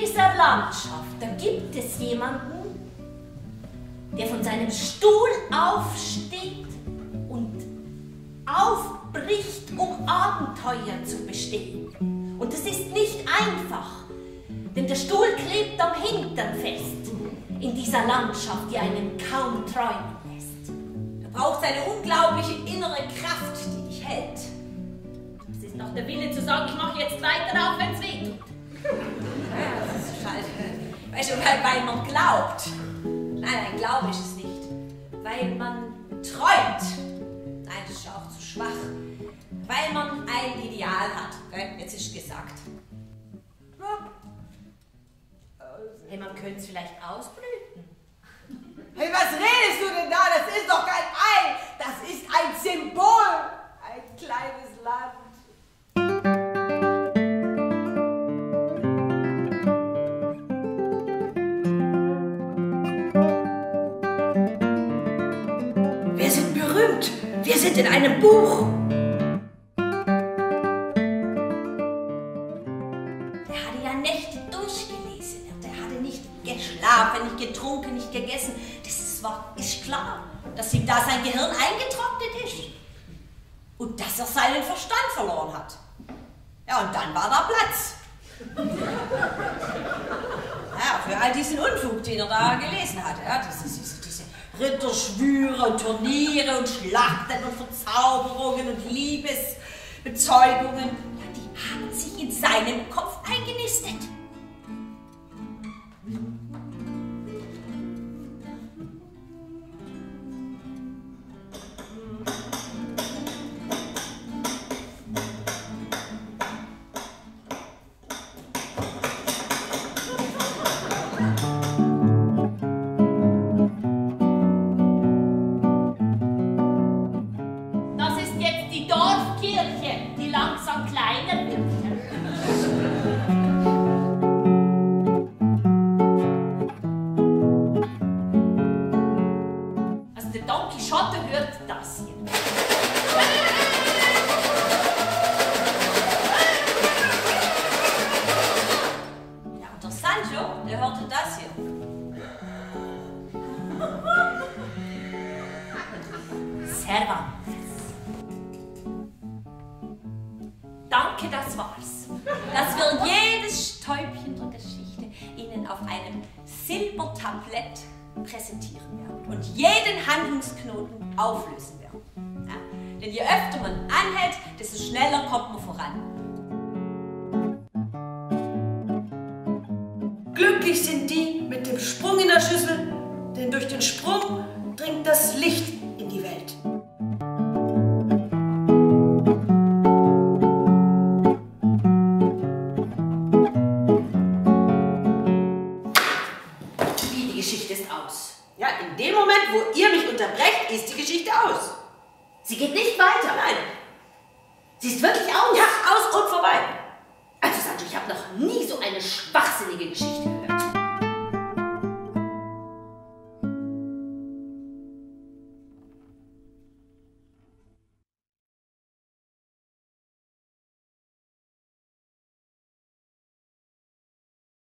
dieser Landschaft, da gibt es jemanden, der von seinem Stuhl aufsteht und aufbricht, um Abenteuer zu bestehen. Und das ist nicht einfach, denn der Stuhl klebt am Hintern fest in dieser Landschaft, die einen kaum träumen lässt. Er braucht seine unglaubliche innere Kraft, die dich hält. Es ist noch der Wille zu sagen, ich mache jetzt weiter, auch wenn es weh tut. Ja, das ist schade. Weißt du, weil man glaubt. Nein, Glaube ist es nicht. Weil man träumt. Nein, das ist auch zu schwach. Weil man ein Ideal hat. Okay? Jetzt ist gesagt. Ja. Hey, man könnte es vielleicht ausblüten. Hey, was redest du denn da? Das ist doch kein Ei. Das ist ein Symbol. Ein kleines Land. Wir sind in einem Buch. Er hatte ja Nächte durchgelesen und er hatte nicht geschlafen, nicht getrunken, nicht gegessen. Das ist klar, dass ihm da sein Gehirn eingetrocknet ist und dass er seinen Verstand verloren hat. Ja, und dann war da Platz. Ja, für all diesen Unfug, den er da gelesen hat. Ja, das ist diese Ritterschwüre und Turniere und Schlachten und Verzauberungen und Liebesbezeugungen, ja, die haben sich in seinem Kopf eingenistet. Don Quijote hört das hier. Ja, und der Sancho, der hörte das hier. Cervantes. Danke, das war's. Das wird jedes Stäubchen der Geschichte Ihnen auf einem Silbertablett präsentieren werden und jeden Handlungsknoten auflösen werden. Ja? Denn je öfter man anhält, desto schneller kommt man voran. Glücklich sind die mit dem Sprung in der Schüssel, denn durch den Sprung dringt das Licht in die Welt. Ja, in dem Moment, wo ihr mich unterbrecht, ist die Geschichte aus. Sie geht nicht weiter. Nein. Sie ist wirklich aus. Ja, aus und vorbei. Also Sancho, ich habe noch nie so eine schwachsinnige Geschichte.